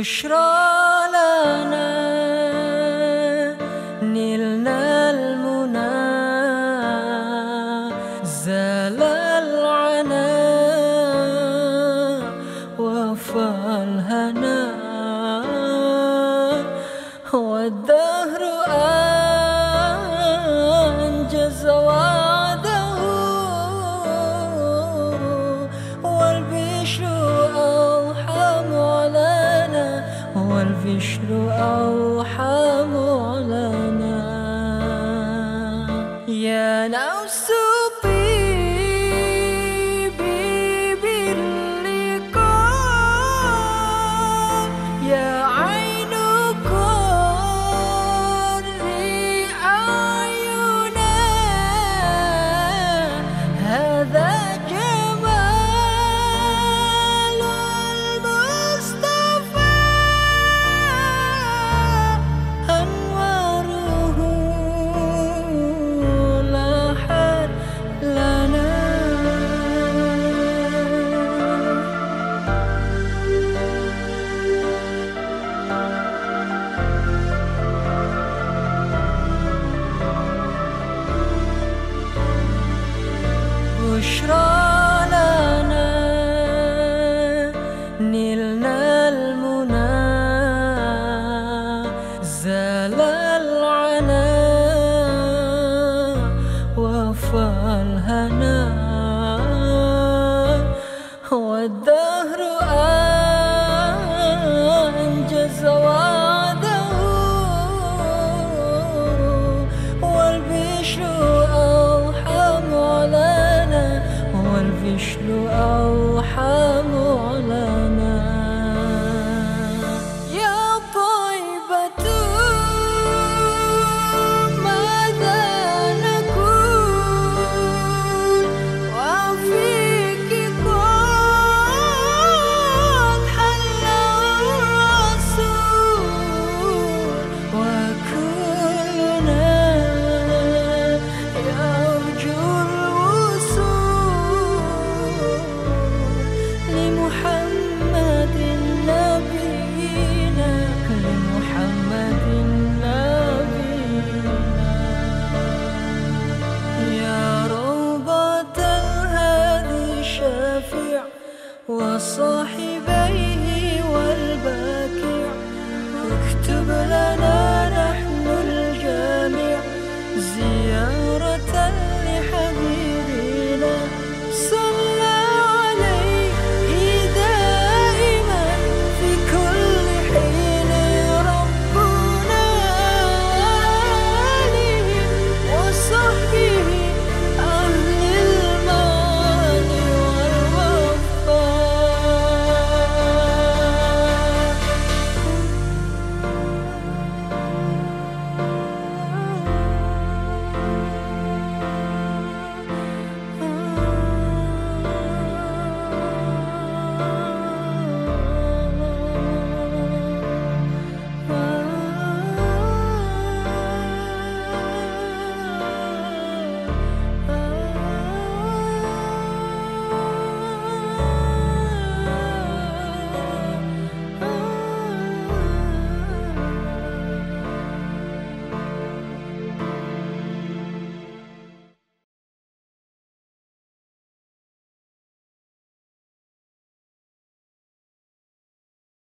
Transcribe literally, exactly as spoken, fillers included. بشرى لنا نلنا المنى زال العنا وفى الهنا والدهر أنجز وعده والبشر أوحى علينا والبشر أوحى علينا يا نفس بشرى لنا نلنا المنى زال العنا وفى الهنا والدهر أنجز وعده والبشر والبشر أوحى علينا يا طيبة ماذا نكون وفيك قد حل الرسول وكلنا يرجو صاحي.